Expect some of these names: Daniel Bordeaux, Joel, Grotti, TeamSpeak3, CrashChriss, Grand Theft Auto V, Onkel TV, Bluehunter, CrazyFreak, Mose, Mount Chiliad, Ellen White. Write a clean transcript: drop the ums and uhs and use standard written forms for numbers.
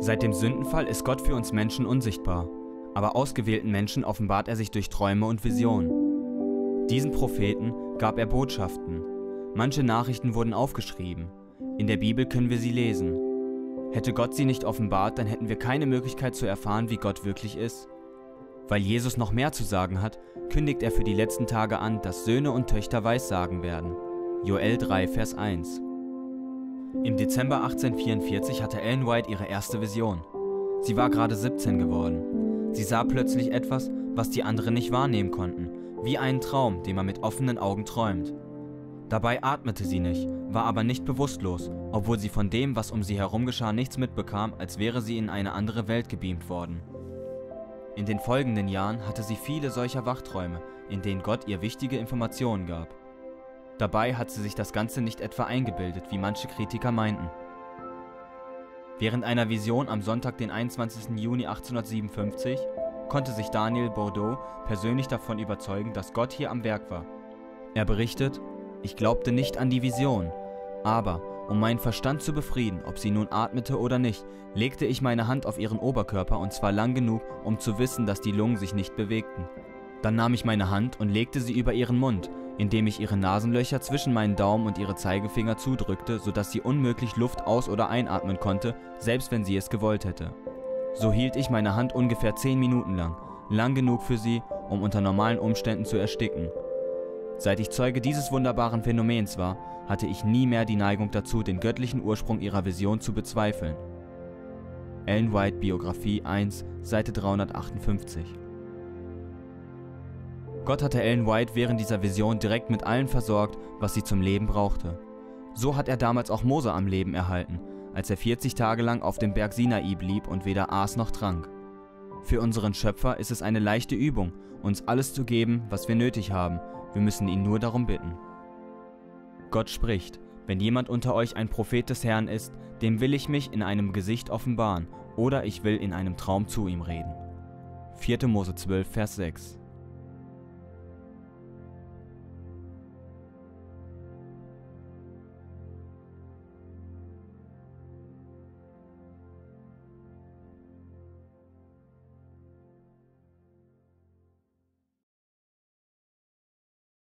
Seit dem Sündenfall ist Gott für uns Menschen unsichtbar, aber ausgewählten Menschen offenbart er sich durch Träume und Visionen. Diesen Propheten gab er Botschaften. Manche Nachrichten wurden aufgeschrieben. In der Bibel können wir sie lesen. Hätte Gott sie nicht offenbart, dann hätten wir keine Möglichkeit zu erfahren, wie Gott wirklich ist. Weil Jesus noch mehr zu sagen hat, kündigt er für die letzten Tage an, dass Söhne und Töchter Weissagen werden. Joel 3, Vers 1. Im Dezember 1844 hatte Ellen White ihre erste Vision. Sie war gerade 17 geworden. Sie sah plötzlich etwas, was die anderen nicht wahrnehmen konnten, wie einen Traum, den man mit offenen Augen träumt. Dabei atmete sie nicht, war aber nicht bewusstlos, obwohl sie von dem, was um sie herum geschah, nichts mitbekam, als wäre sie in eine andere Welt gebeamt worden. In den folgenden Jahren hatte sie viele solcher Wachträume, in denen Gott ihr wichtige Informationen gab. Dabei hat sie sich das Ganze nicht etwa eingebildet, wie manche Kritiker meinten. Während einer Vision am Sonntag, den 21. Juni 1857, konnte sich Daniel Bordeaux persönlich davon überzeugen, dass Gott hier am Werk war. Er berichtet: Ich glaubte nicht an die Vision, aber um meinen Verstand zu befrieden, ob sie nun atmete oder nicht, legte ich meine Hand auf ihren Oberkörper, und zwar lang genug, um zu wissen, dass die Lungen sich nicht bewegten. Dann nahm ich meine Hand und legte sie über ihren Mund, indem ich ihre Nasenlöcher zwischen meinen Daumen und ihre Zeigefinger zudrückte, sodass sie unmöglich Luft aus- oder einatmen konnte, selbst wenn sie es gewollt hätte. So hielt ich meine Hand ungefähr 10 Minuten lang, lang genug für sie, um unter normalen Umständen zu ersticken. Seit ich Zeuge dieses wunderbaren Phänomens war, hatte ich nie mehr die Neigung dazu, den göttlichen Ursprung ihrer Vision zu bezweifeln. Ellen White, Biografie 1, Seite 358. Gott hatte Ellen White während dieser Vision direkt mit allem versorgt, was sie zum Leben brauchte. So hat er damals auch Mose am Leben erhalten, als er 40 Tage lang auf dem Berg Sinai blieb und weder aß noch trank. Für unseren Schöpfer ist es eine leichte Übung, uns alles zu geben, was wir nötig haben. Wir müssen ihn nur darum bitten. Gott spricht: Wenn jemand unter euch ein Prophet des Herrn ist, dem will ich mich in einem Gesicht offenbaren, oder ich will in einem Traum zu ihm reden. 4. Mose 12, Vers 6.